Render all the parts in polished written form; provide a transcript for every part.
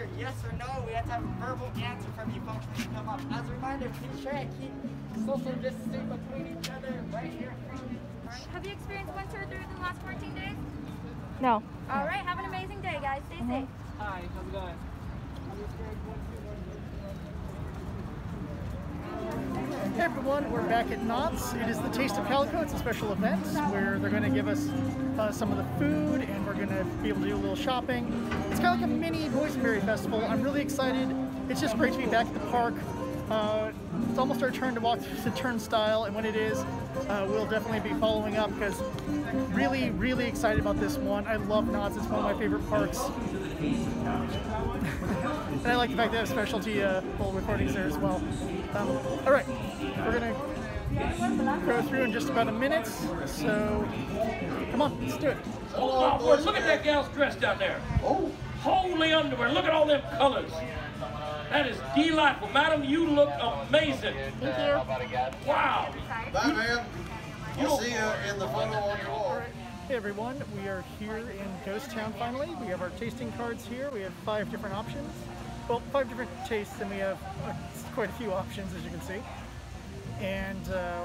either yes or no. We have to have a verbal answer from you folks when you come up. As a reminder, please try and keep social distancing between each other right here. Have you experienced one surgery in the last 14 days? No. All right, have an amazing day, guys. Stay safe. Hi, how's it going? Hey everyone, we're back at Knott's. It is the Taste of Calico. It's a special event where they're going to give us some of the food, and we're going to be able to do a little shopping. It's kind of like a mini Boysenberry festival. I'm really excited. It's just great to be back at the park. It's almost our turn to walk through the turnstile, and when it is, we'll definitely be following up because really excited about this one. I love Knott's. It's one of my favorite parks. And I like the fact they have specialty full recordings there as well. All right, we're gonna go through in just about a minute, so come on, let's do it. Oh, boy, look at that gal's dress down there. Oh, holy underwear, look at all them colors. That is delightful. Madam, you look amazing. Thank you. Wow. Bye, ma'am. We'll see you in the photo on your wall. Hey everyone, we are here in Ghost Town finally. We have our tasting cards here. We have 5 different options. Well, 5 different tastes, and we have quite a few options, as you can see. And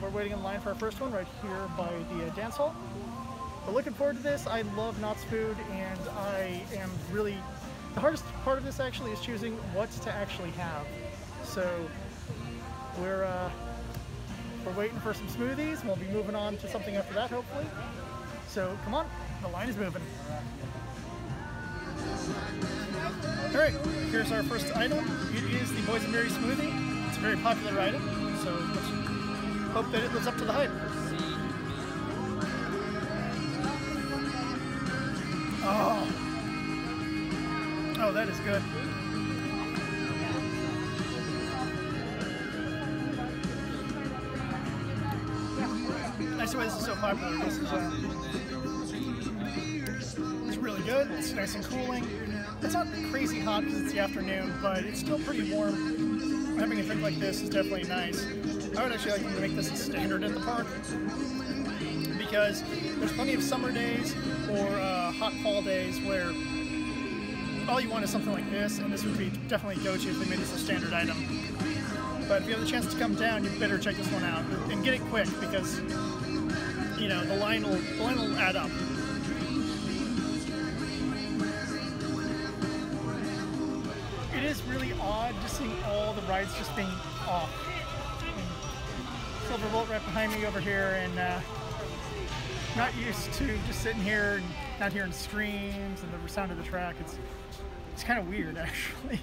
we're waiting in line for our first one right here by the dance hall. We're looking forward to this. I love Knott's food, and I am really... The hardest part of this actually is choosing what to actually have. So we're waiting for some smoothies. We'll be moving on to something after that, hopefully. So come on, the line is moving. All right, here's our first item. It is the Boysenberry smoothie. It's a very popular item, so let's hope that it lives up to the hype. Oh, that is good. That's why this is so popular. This is it's really good. It's nice and cooling. It's not crazy hot because it's the afternoon, but it's still pretty warm. Having a drink like this is definitely nice. I would actually like them to make this a standard at the park because there's plenty of summer days or hot fall days where all you want is something like this, and this would be definitely go-to if they made this a standard item. But if you have the chance to come down, you better check this one out and get it quick because, you know, the line will add up. It is really odd just seeing all the rides just being off. And Silverbolt right behind me over here, and not used to just sitting here and not hearing screams and the sound of the track. It's kind of weird, actually.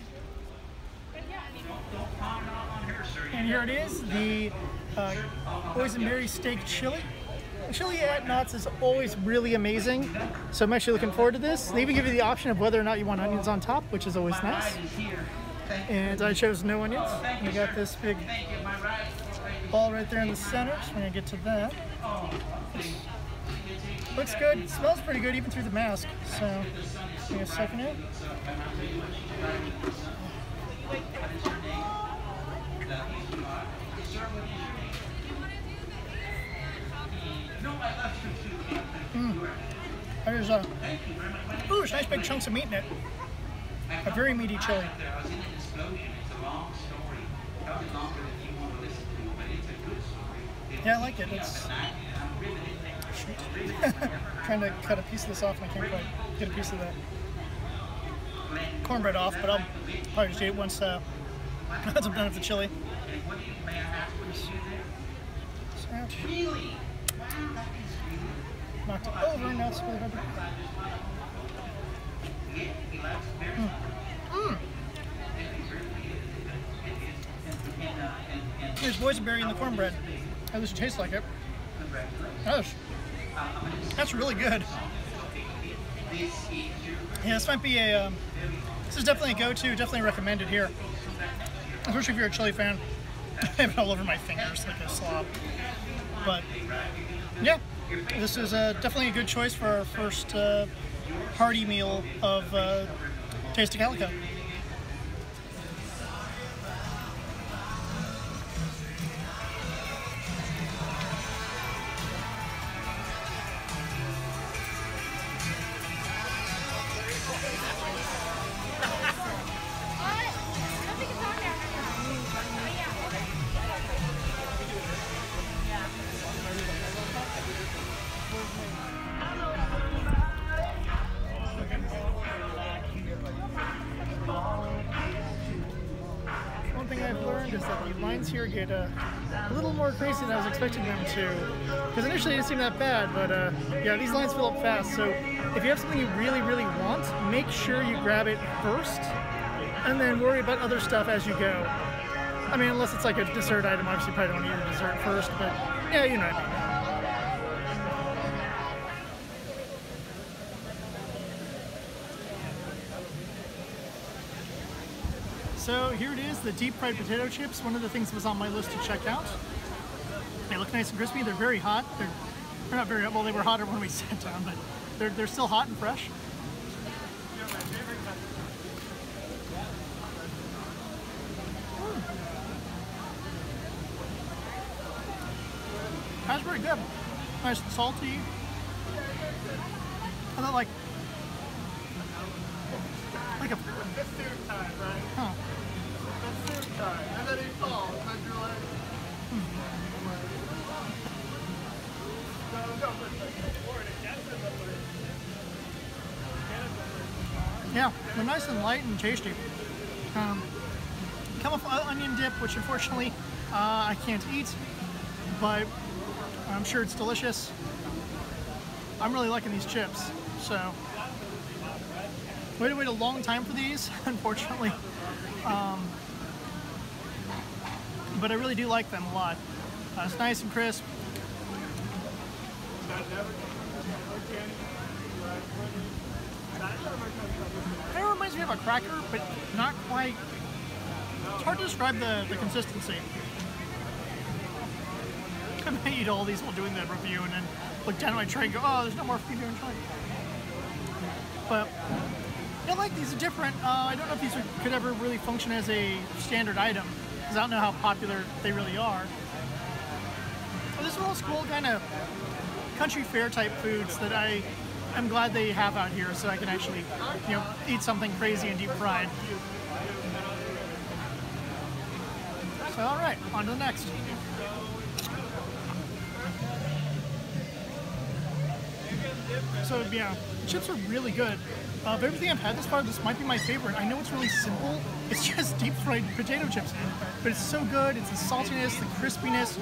And here it is, the Boysenberry steak chili. Chili at Knott's is always really amazing, so I'm actually looking forward to this. They even give you the option of whether or not you want onions on top, which is always nice. And I chose no onions. We got this big ball right there in the center, so we're gonna get to that. Looks good. It smells pretty good even through the mask. So, give me a second here. There's a ooh, there's nice big chunks of meat in it. A very meaty chili. Yeah, I like it. It's trying to cut a piece of this off, and I can't quite get a piece of that cornbread off, but I'll probably just eat it once once I'm done with the chili. Knocked it over, now it's really hard to... There's boysenberry in the cornbread. At least it tastes like it. Gosh, that's really good. Yeah, this might be a... this is definitely a go-to, definitely recommended here. Especially if you're a chili fan. I have it all over my fingers like a slob. But, yeah. This is definitely a good choice for our first hearty meal of Taste of Calico. is that the lines here get a little more crazy than I was expecting them to. Because initially it didn't seem that bad, but yeah, these lines fill up fast. So if you have something you really, really want, make sure you grab it first, and then worry about other stuff as you go. I mean, unless it's like a dessert item, obviously you probably don't need a dessert first, but yeah, you know what I mean. So here it is, the deep fried potato chips, one of the things that was on my list to check out. They look nice and crispy, they're very hot. They're not very hot, well they were hotter when we sat down, but they're still hot and fresh. That's pretty good. Nice and salty. I don't like a... That's their time, right? Huh. That's their time. And then he falls, and you're like... Yeah, they're nice and light and tasty. Cauliflower onion dip, which unfortunately I can't eat, but I'm sure it's delicious. I'm really liking these chips, so... We had to wait a long time for these, unfortunately, but I really do like them a lot. It's nice and crisp. Kind of reminds me of a cracker, but not quite. It's hard to describe the consistency. I may eat all these while doing that review and then look down at my tray and go, oh, there's no more for me to enjoy. But I like these are different. I don't know if these could ever really function as a standard item, because I don't know how popular they really are. Well, this is old school kind of country fair type foods that I am glad they have out here, so I can actually, you know, eat something crazy and deep fried. So all right, on to the next. So yeah, the chips are really good. Of everything I've had this far, this might be my favorite. I know it's really simple. It's just deep fried potato chips, but it's so good. It's the saltiness, the crispiness,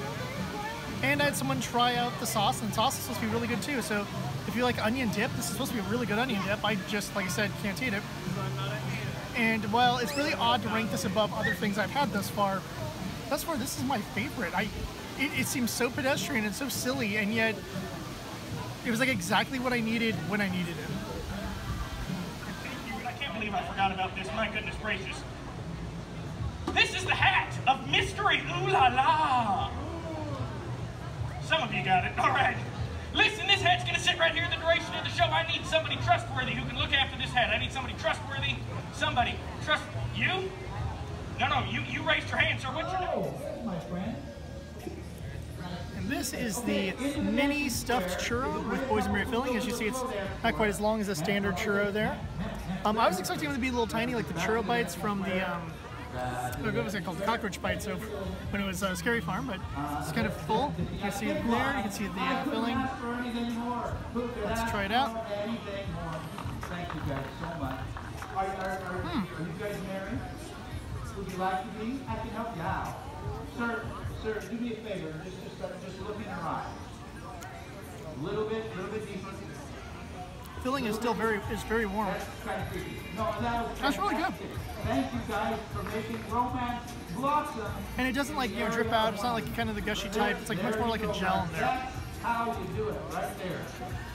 and I had someone try out the sauce, and the sauce is supposed to be really good too. So if you like onion dip, this is supposed to be a really good onion dip. I just, like I said, can't eat it. And while it's really odd to rank this above other things I've had thus far, that's where this is my favorite. It seems so pedestrian and so silly, and yet it was like exactly what I needed when I needed it. I forgot about this. My goodness gracious. This is the hat of mystery. Ooh la la. Some of you got it. All right. Listen, this hat's going to sit right here the duration of the show. I need somebody trustworthy who can look after this hat. I need somebody trustworthy. Somebody trust you? No, you raised your hand, sir. What's your name? Oh, my friend. And this is the mini stuffed churro with boysenberry filling. As you see, it's not quite as long as a standard churro there. I was expecting them to be a little tiny, like the churro bites from the, what was it called, the cockroach bites, so when it was Scary Farm, but it's kind of full. You can see it there, you can see the filling. Let's try it out. Thank you guys so much. Are you guys married? Would you like to be? I can help you out. Sir, do me a favor, just look in your eyes. A little bit deeper. The filling is still very warm. That's really good. Thank you guys for making romance blossom. And it doesn't like, you know, drip out. It's not like kind of the gushy type. It's like much more like a gel in there. That's how you do it, right there.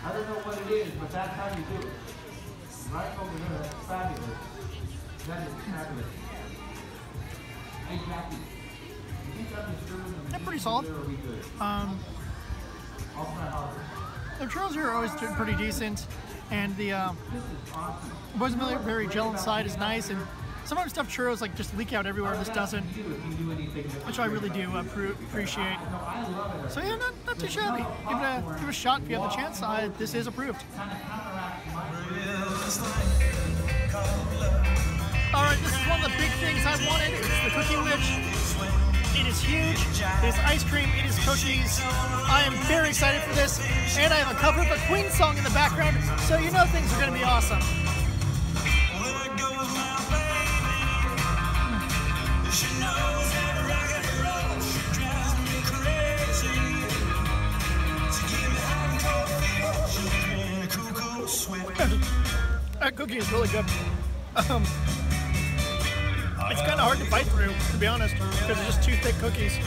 I don't know what it is, but that's how you do it. Right over here, that's fabulous. That is fabulous. Exactly. They're pretty solid. The churros here are always pretty decent. And the boysenberry gel inside is nice, and sometimes stuffed churros like just leak out everywhere. This doesn't, which I really do appreciate. So yeah, not too shabby. Give it a shot if you have the chance. This is approved. All right, this is one of the big things I wanted. It's the Cookie Witch. It is huge. There's ice cream. It is cookies. I am very excited for this, and I have a cover of a Queen song in the background, so you know things are going to be awesome. Mm. cookie is really good. It's kind of hard to bite through, to be honest, because it's just two thick cookies.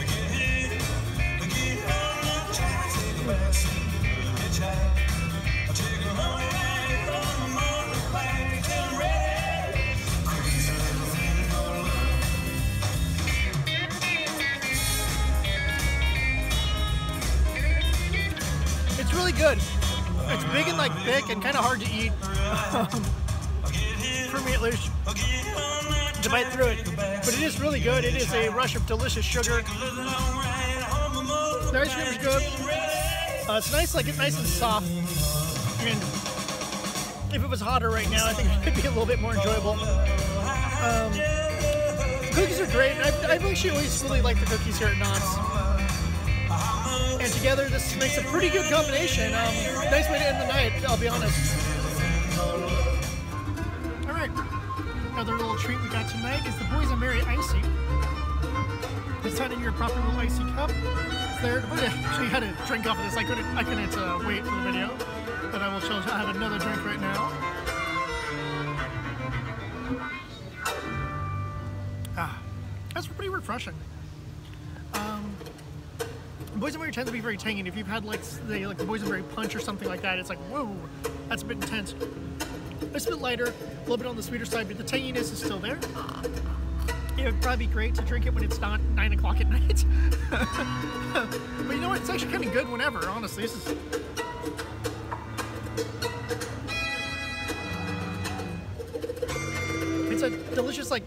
It's really good. It's big and like thick and kind of hard to eat. For me at least, to bite through it, but it is really good. It is a rush of delicious sugar. The ice cream is good. It's nice, like it's nice and soft. And if it was hotter right now, I think it could be a little bit more enjoyable. Cookies are great. I've actually always really liked the cookies here at Knott's. And together, this makes a pretty good combination. Nice way to end the night, I'll be honest. Another little treat we got tonight is the Boysenberry Icy. It's not in your proper little icy cup. It's there. I actually had a drink off of this. I couldn't wait for the video, but I will show you how to have another drink right now. Ah, that's pretty refreshing. Boysenberry tends to be very tangy. If you've had like the Boysenberry punch or something like that, it's like whoa, that's a bit intense. It's a bit lighter, a little bit on the sweeter side, but the tanginess is still there. It would probably be great to drink it when it's not 9 o'clock at night. But you know what? It's actually kind of good whenever, honestly. This is... It's a delicious, like,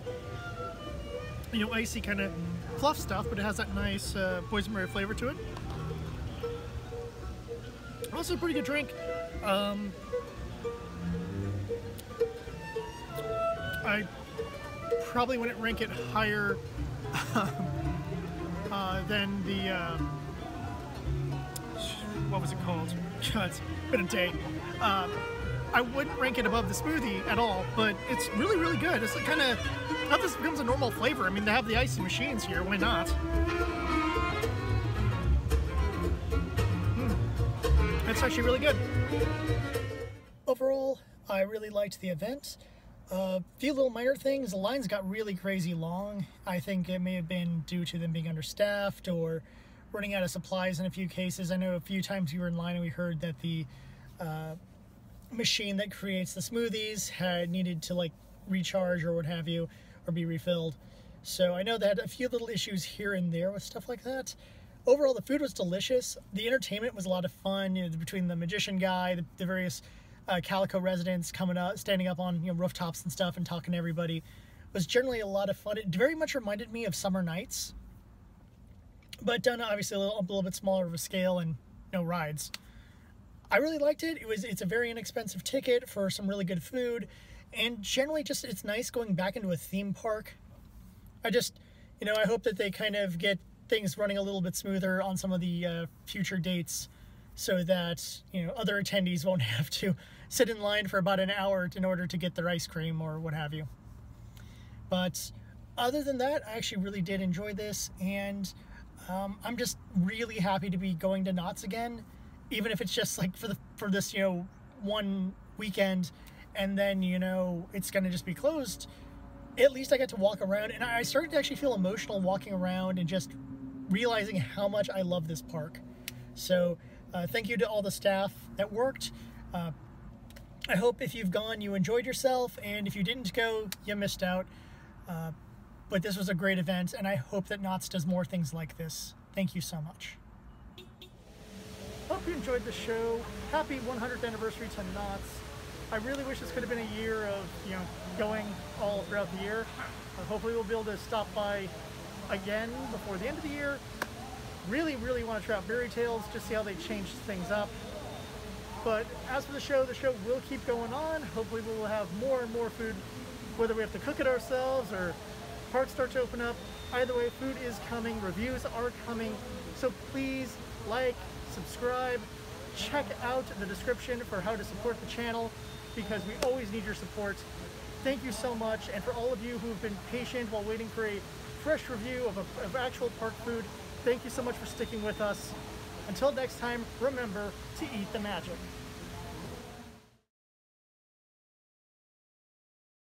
you know, icy kind of fluff stuff, but it has that nice Boysenberry flavor to it. Also a pretty good drink. I probably wouldn't rank it higher than the, what was it called? It's been a day. I wouldn't rank it above the smoothie at all, but it's really, really good. It's kind of, how this becomes a normal flavor. I mean, they have the icy machines here, why not? That's actually really good. Overall, I really liked the event. A few little minor things. The lines got really crazy long. I think it may have been due to them being understaffed or running out of supplies in a few cases. I know a few times we were in line and we heard that the machine that creates the smoothies had needed to like recharge or what have you, or be refilled. So I know they had a few little issues here and there with stuff like that. Overall, the food was delicious. The entertainment was a lot of fun, you know, between the magician guy, the various Calico residents coming up, standing up on, you know, rooftops and stuff and talking to everybody. It was generally a lot of fun. It very much reminded me of Summer Nights, but done obviously a little bit smaller of a scale and no rides. I really liked it. It's a very inexpensive ticket for some really good food, and generally just it's nice going back into a theme park. I just, you know, I hope that they kind of get things running a little bit smoother on some of the future dates, so that, you know, other attendees won't have to sit in line for about an hour in order to get their ice cream or what have you. But other than that, I actually really did enjoy this, and I'm just really happy to be going to Knott's again, even if it's just like for this, you know, one weekend, and then, you know, it's gonna just be closed. At least I got to walk around, and I started to actually feel emotional walking around and just realizing how much I love this park. So thank you to all the staff that worked. I hope if you've gone, you enjoyed yourself, and if you didn't go, you missed out. But this was a great event, and I hope that Knott's does more things like this. Thank you so much. Hope you enjoyed the show. Happy 100th anniversary to Knott's. I really wish this could have been a year of, you know, going all throughout the year. Hopefully we'll be able to stop by again before the end of the year. Really, really want to try out Berry Tales, just see how they change things up. But as for the show will keep going on. Hopefully we will have more and more food, whether we have to cook it ourselves or parks start to open up. Either way, food is coming, reviews are coming. So please like, subscribe, check out the description for how to support the channel, because we always need your support. Thank you so much. And for all of you who've been patient while waiting for a fresh review of actual park food, thank you so much for sticking with us. Until next time, remember to eat the magic.